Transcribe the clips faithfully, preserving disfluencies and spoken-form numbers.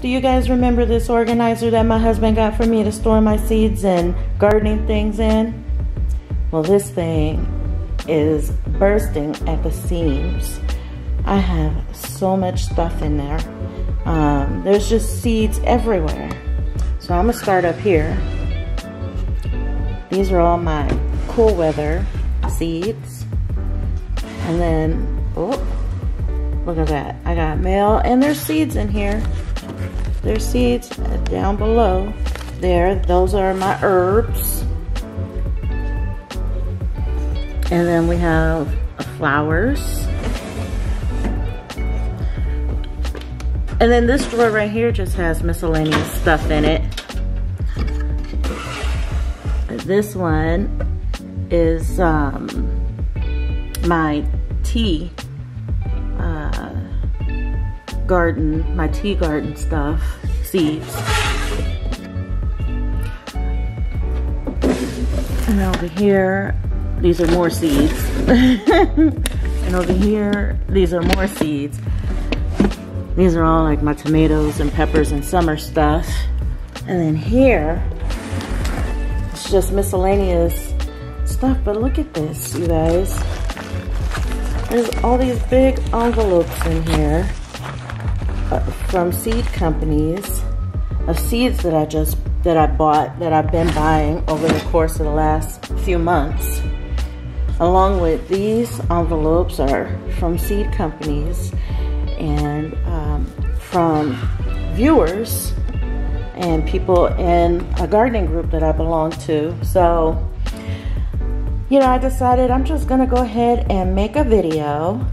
Do you guys remember this organizer that my husband got for me to store my seeds and gardening things in? Well, this thing is bursting at the seams. I have so much stuff in there. Um, there's just seeds everywhere. So I'm gonna start up here. These are all my cool weather seeds. And then, oh, look at that. I got mail and there's seeds in here. There's seeds down below there. Those are my herbs. And then we have flowers. And then this drawer right here just has miscellaneous stuff in it. This one is um, my tea uh, garden, my tea garden stuff, seeds. And over here, these are more seeds. And over here, these are more seeds. These are all like my tomatoes and peppers and summer stuff. And then here, it's just miscellaneous stuff. But look at this, you guys. There's all these big envelopes in here uh, from seed companies of seeds that I just, that I bought, that I've been buying over the course of the last few months. Along with these envelopes are from seed companies and um, from viewers and people in a gardening group that I belong to. So, you know, I decided I'm just gonna go ahead and make a video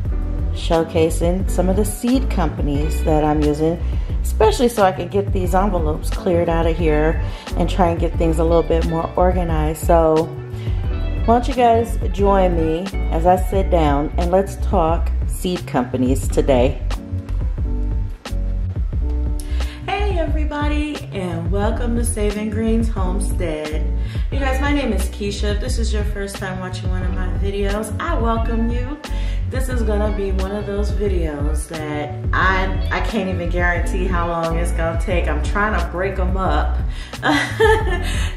showcasing some of the seed companies that I'm using, especially so I could get these envelopes cleared out of here and try and get things a little bit more organized. So why don't you guys join me as I sit down and let's talk seed companies today. Hey everybody, and welcome to Saving Greens Homestead. You guys, my name is Keisha. If this is your first time watching one of my videos, I welcome you. This is gonna be one of those videos that I I can't even guarantee how long it's gonna take. I'm trying to break them up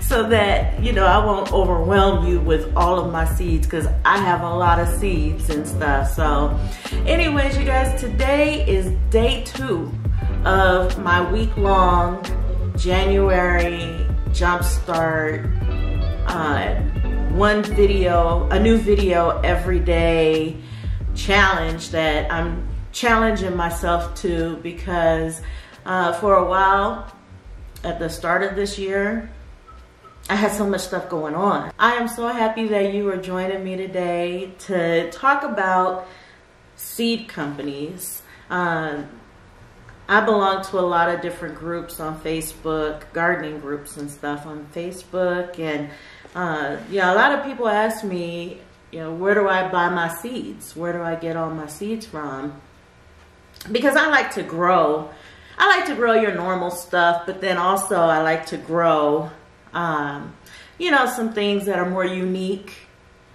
so that, you know, I won't overwhelm you with all of my seeds, because I have a lot of seeds and stuff. So anyways, you guys, today is day two of my week-long January Jumpstart, uh, one video, a new video every day challenge that I'm challenging myself to, because uh, for a while at the start of this year, I had so much stuff going on. I am so happy that you are joining me today to talk about seed companies. Um, I belong to a lot of different groups on Facebook, gardening groups and stuff on Facebook. And uh, yeah, a lot of people ask me, you know, where do I buy my seeds? Where do I get all my seeds from? Because I like to grow. I like to grow your normal stuff, but then also I like to grow, um, you know, some things that are more unique,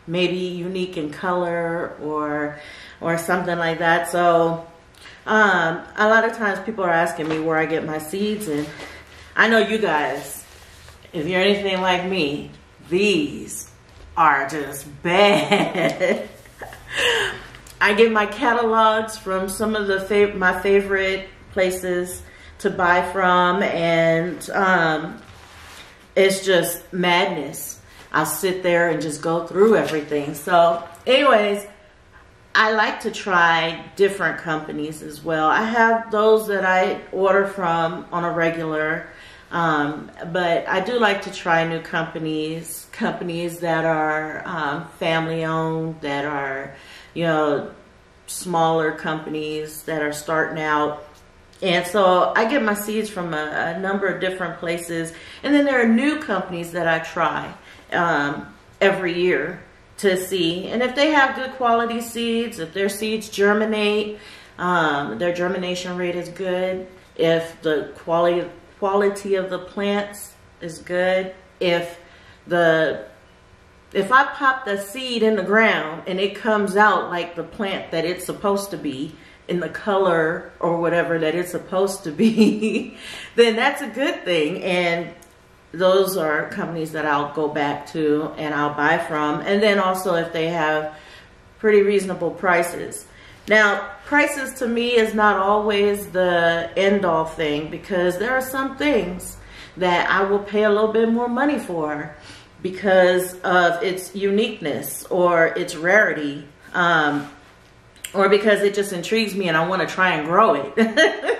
maybe unique in color or, or something like that. So, Um, a lot of times people are asking me where I get my seeds, and I know you guys, if you're anything like me, these are just bad. I get my catalogs from some of the fav my favorite places to buy from, and um, it's just madness. I'll sit there and just go through everything. So anyways, I like to try different companies as well. I have those that I order from on a regular, um, but I do like to try new companies, companies that are um, family owned, that are, you know, smaller companies that are starting out. And so I get my seeds from a, a number of different places. And then there are new companies that I try um, every year to see, and if they have good quality seeds, if their seeds germinate, um, their germination rate is good, if the quality quality of the plants is good, if the if I pop the seed in the ground and it comes out like the plant that it's supposed to be, in the color or whatever that it's supposed to be, then that's a good thing. And those are companies that I'll go back to and I'll buy from. And then also if they have pretty reasonable prices. Now, prices to me is not always the end-all thing, because there are some things that I will pay a little bit more money for because of its uniqueness or its rarity, um, or because it just intrigues me and I want to try and grow it.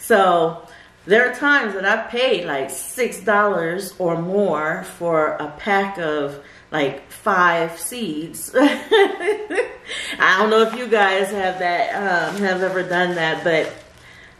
So there are times that I've paid like six dollars or more for a pack of like five seeds. I don't know if you guys have that, um, have ever done that, but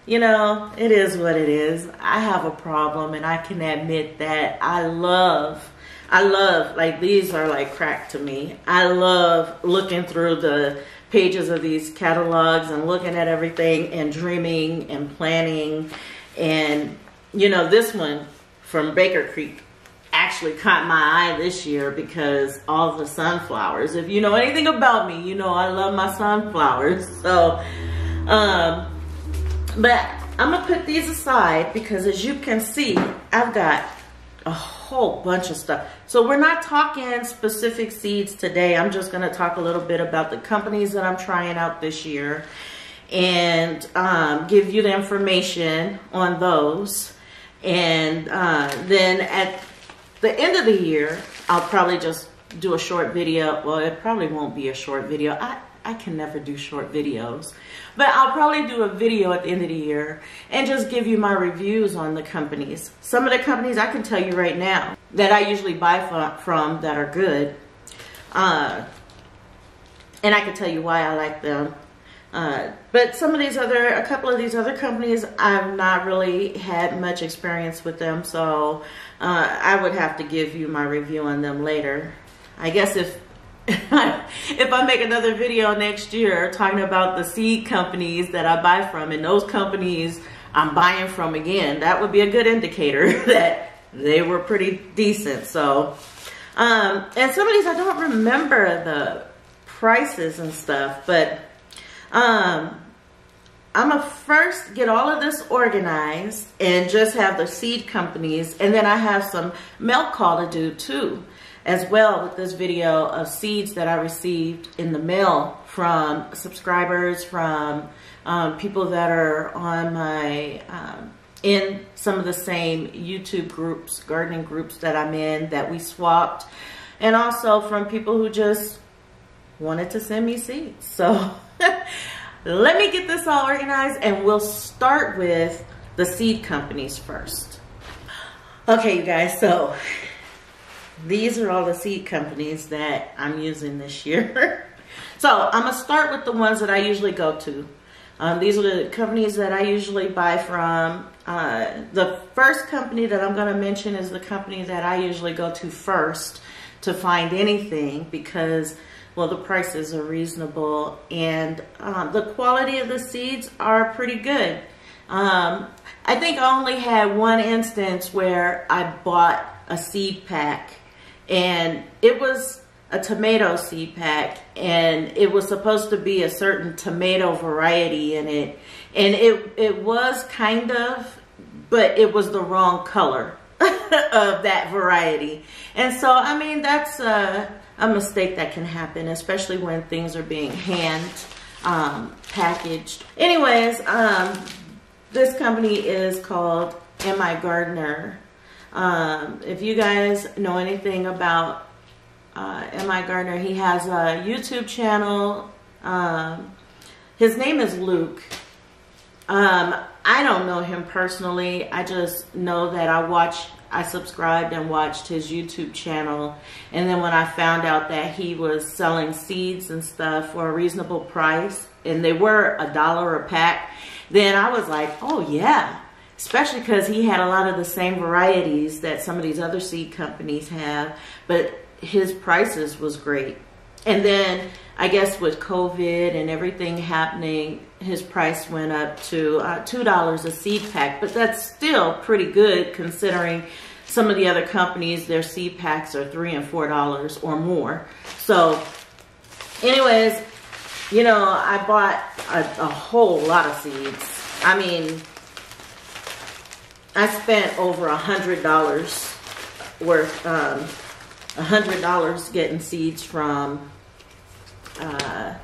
you know, it is what it is. I have a problem and I can admit that. I love, I love, like these are like crack to me. I love looking through the pages of these catalogs and looking at everything and dreaming and planning. And you know, this one from Baker Creek actually caught my eye this year because all the sunflowers. If you know anything about me, you know I love my sunflowers. So, um, but I'm gonna put these aside because as you can see, I've got a whole bunch of stuff. So we're not talking specific seeds today. I'm just gonna talk a little bit about the companies that I'm trying out this year and um, give you the information on those. And uh, then at the end of the year, I'll probably just do a short video. Well, it probably won't be a short video. I, I can never do short videos. But I'll probably do a video at the end of the year and just give you my reviews on the companies. Some of the companies I can tell you right now that I usually buy from that are good. Uh, and I can tell you why I like them. Uh, but some of these other, a couple of these other companies, I've not really had much experience with them, so uh, I would have to give you my review on them later. I guess if if I make another video next year talking about the seed companies that I buy from and those companies I'm buying from again, that would be a good indicator that they were pretty decent. So, um, and some of these I don't remember the prices and stuff, but Um, I'm gonna first get all of this organized and just have the seed companies, and then I have some mail call to do too, as well, with this video of seeds that I received in the mail from subscribers, from um, people that are on my um, in some of the same YouTube groups, gardening groups that I'm in that we swapped, and also from people who just wanted to send me seeds. So let me get this all organized and we'll start with the seed companies first. Okay, you guys, so these are all the seed companies that I'm using this year. So I'm going to start with the ones that I usually go to. Um, these are the companies that I usually buy from. Uh, the first company that I'm going to mention is the company that I usually go to first to find anything because, well, the prices are reasonable and uh, the quality of the seeds are pretty good. Um, I think I only had one instance where I bought a seed pack, and it was a tomato seed pack, and it was supposed to be a certain tomato variety in it. And it, it was kind of, but it was the wrong color of that variety. And so, I mean, that's a, a mistake that can happen, especially when things are being hand um, packaged. Anyways, um, this company is called M I Gardener. Um, if you guys know anything about uh, M I Gardener, he has a YouTube channel. Um, his name is Luke. Um, I don't know him personally. I just know that I watch, I subscribed and watched his YouTube channel. And then when I found out that he was selling seeds and stuff for a reasonable price, and they were a dollar a pack, then I was like, oh yeah. Especially because he had a lot of the same varieties that some of these other seed companies have, but his prices was great. And then I guess with COVID and everything happening, his price went up to uh, two dollars a seed pack, but that's still pretty good considering some of the other companies, their seed packs are three and four dollars or more. So anyways, You know, I bought a, a whole lot of seeds. I mean, I spent over a hundred dollars worth, um, a hundred dollars getting seeds from uh,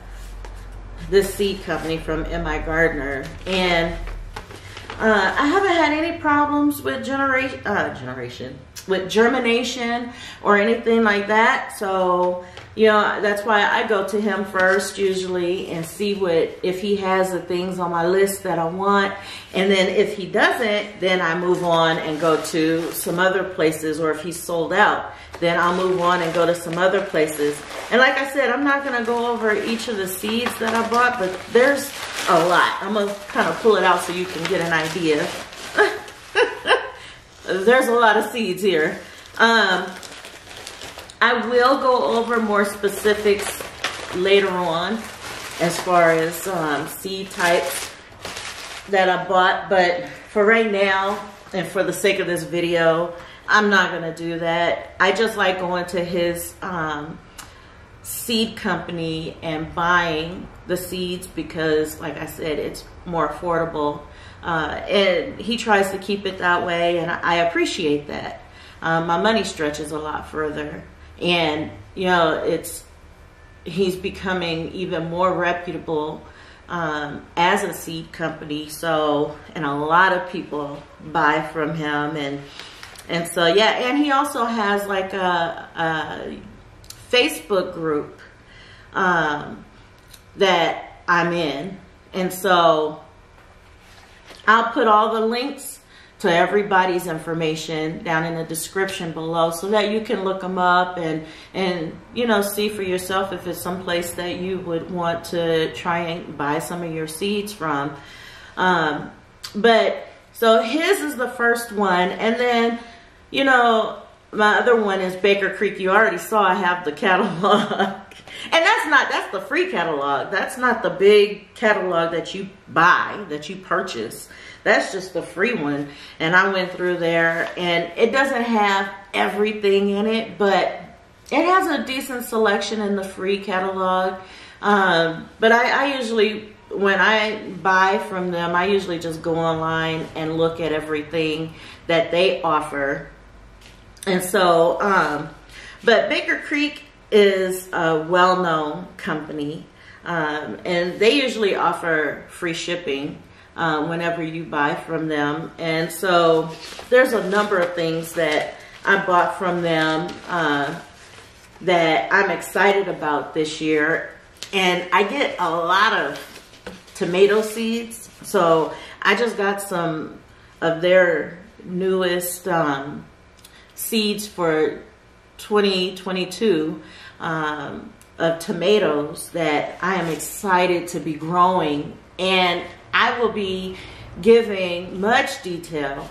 this seed company from M I Gardener, and uh, I haven't had any problems with generation, uh, generation, with germination or anything like that. So, you know, that's why I go to him first usually and see what, if he has the things on my list that I want. And then if he doesn't, then I move on and go to some other places. Or if he's sold out, then I'll move on and go to some other places. And like I said, I'm not going to go over each of the seeds that I bought, but there's a lot. I'm going to kind of pull it out so you can get an idea. There's a lot of seeds here. Um... I will go over more specifics later on as far as um, seed types that I bought, but for right now and for the sake of this video, I'm not going to do that. I just like going to his um, seed company and buying the seeds because, like I said, it's more affordable, uh, and he tries to keep it that way, and I appreciate that. Um, my money stretches a lot further. And, you know, it's, he's becoming even more reputable um, as a seed company. So, and a lot of people buy from him. And, and so, yeah, and he also has like a, a Facebook group um, that I'm in. And so I'll put all the links to everybody's information down in the description below so that you can look them up and, and you know, see for yourself if it's someplace that you would want to try and buy some of your seeds from. Um, but so his is the first one. And then, you know, my other one is Baker Creek. You already saw I have the catalog. And that's not, that's the free catalog. That's not the big catalog that you buy, that you purchase. That's just the free one. And I went through there, and it doesn't have everything in it, but it has a decent selection in the free catalog. Um, but I, I usually, when I buy from them, I usually just go online and look at everything that they offer. And so, um, but Baker Creek is a well-known company, um, and they usually offer free shipping Uh, whenever you buy from them. And so there's a number of things that I bought from them uh, that I'm excited about this year. And I get a lot of tomato seeds. So I just got some of their newest um, seeds for twenty twenty-two um, of tomatoes that I am excited to be growing. And I will be giving much detail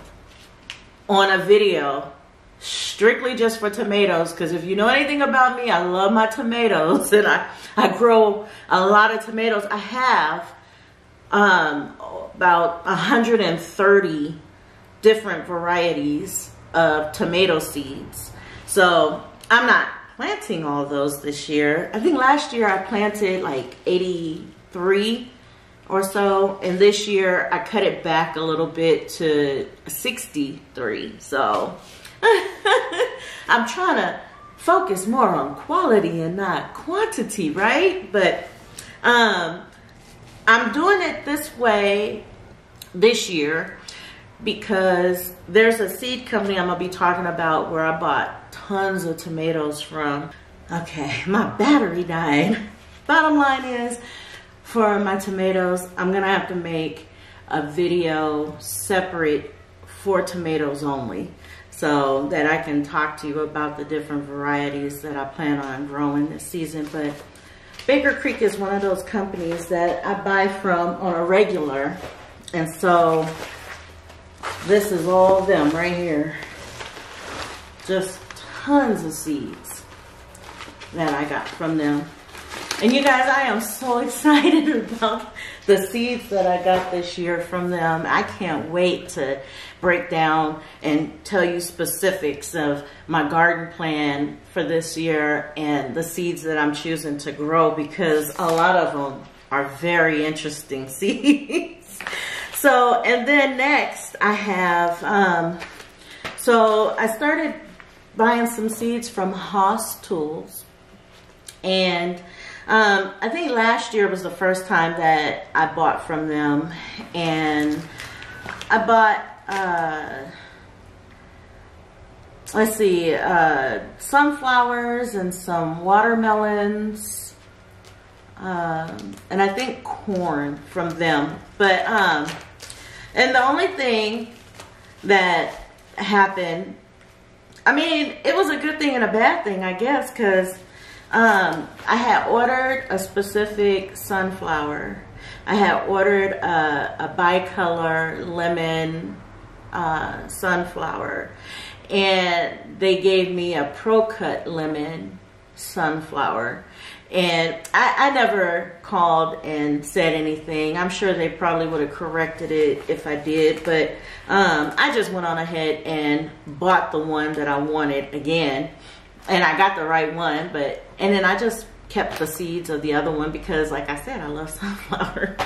on a video strictly just for tomatoes, because if you know anything about me, I love my tomatoes, and I, I grow a lot of tomatoes. I have um, about one hundred thirty different varieties of tomato seeds. So I'm not planting all those this year. I think last year I planted like eighty-three or so, and this year I cut it back a little bit to sixty-three. So I'm trying to focus more on quality and not quantity, right? But um, I'm doing it this way this year because there's a seed company I'm gonna be talking about where I bought tons of tomatoes from. Okay, my battery died. Bottom line is, for my tomatoes, I'm gonna have to make a video separate for tomatoes only, so that I can talk to you about the different varieties that I plan on growing this season. But Baker Creek is one of those companies that I buy from on a regular, and so this is all them right here. Just tons of seeds that I got from them. And you guys, I am so excited about the seeds that I got this year from them, I can't wait to break down and tell you specifics of my garden plan for this year and the seeds that I'm choosing to grow, because a lot of them are very interesting seeds. So, and then next I have, um, so I started buying some seeds from Hoss Tools, and um, I think last year was the first time that I bought from them, and I bought, uh, let's see, uh, sunflowers and some watermelons, um, and I think corn from them, but, um, and the only thing that happened, I mean, it was a good thing and a bad thing, I guess, because um, I had ordered a specific sunflower. I had ordered a, a bicolor lemon uh, sunflower, and they gave me a pro-cut lemon sunflower. And I, I never called and said anything. I'm sure they probably would have corrected it if I did, but um, I just went on ahead and bought the one that I wanted again. And I got the right one, but, and then I just kept the seeds of the other one because, like I said, I love sunflowers.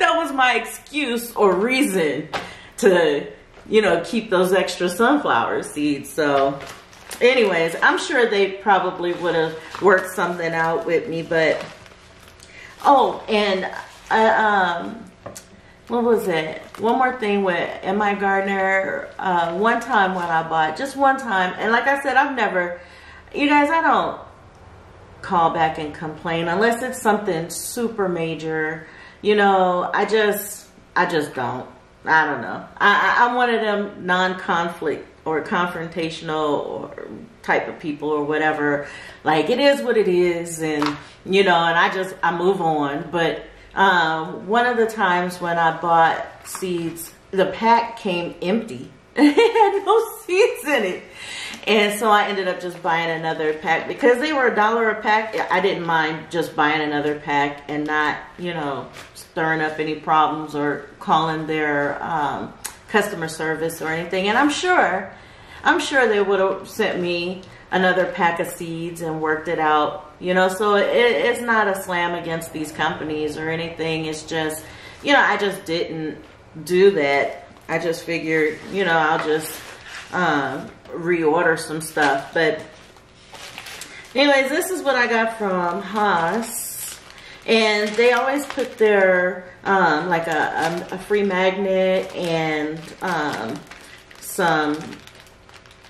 That was my excuse or reason to, you know, keep those extra sunflower seeds. So anyways, I'm sure they probably would have worked something out with me, but, oh, and, I, um, what was it? One more thing with M I Gardener, uh, one time when I bought, just one time, and like I said, I've never, you guys, I don't call back and complain unless it's something super major, you know, I just, I just don't, I don't know. I, I, I'm one of them non-conflict or confrontational or type of people or whatever. Like, it is what it is, and, you know, and I just, I move on. But um, one of the times when I bought seeds, the pack came empty. It had no seeds in it. And so I ended up just buying another pack because they were a dollar a pack. I didn't mind just buying another pack and not, you know, stirring up any problems or calling their um, customer service or anything. And I'm sure, I'm sure they would have sent me another pack of seeds and worked it out, you know. So it, it's not a slam against these companies or anything. It's just, you know, I just didn't do that. I just figured, you know, I'll just um, reorder some stuff. But anyways, this is what I got from Hoss, and they always put their Um, like a, a free magnet and um, some,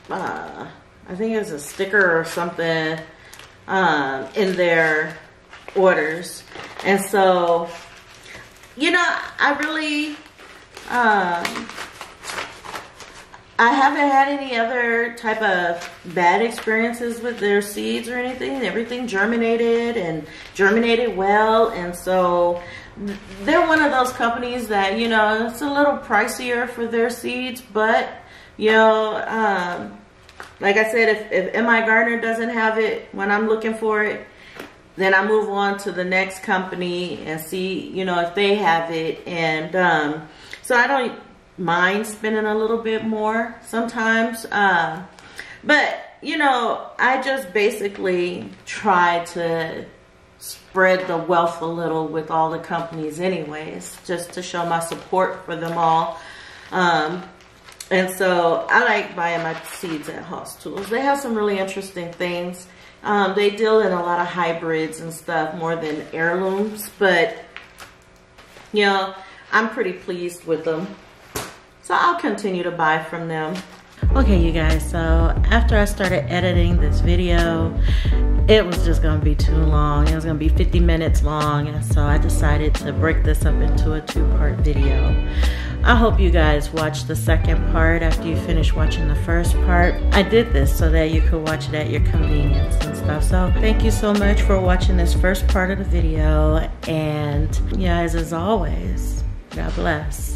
uh, I think it was a sticker or something um, in their orders. And so, you know, I really, um, I haven't had any other type of bad experiences with their seeds or anything. Everything germinated and germinated well. And so they're one of those companies that, you know, it's a little pricier for their seeds, but, you know, um, like I said, if, if M I Gardener doesn't have it when I'm looking for it, then I move on to the next company and see, you know, if they have it. And um, so I don't mind spending a little bit more sometimes. Uh, but, you know, I just basically try to spread the wealth a little with all the companies anyways, just to show my support for them all. Um, and so I like buying my seeds at Hoss Tools. They have some really interesting things. Um, they deal in a lot of hybrids and stuff more than heirlooms, but, you know, I'm pretty pleased with them. So I'll continue to buy from them. Okay, you guys, so after I started editing this video, it was just gonna be too long. It was gonna be fifty minutes long, and so I decided to break this up into a two-part video. I hope you guys watch the second part after you finish watching the first part. I did this so that you could watch it at your convenience and stuff. So thank you so much for watching this first part of the video, and you guys, as always, God bless.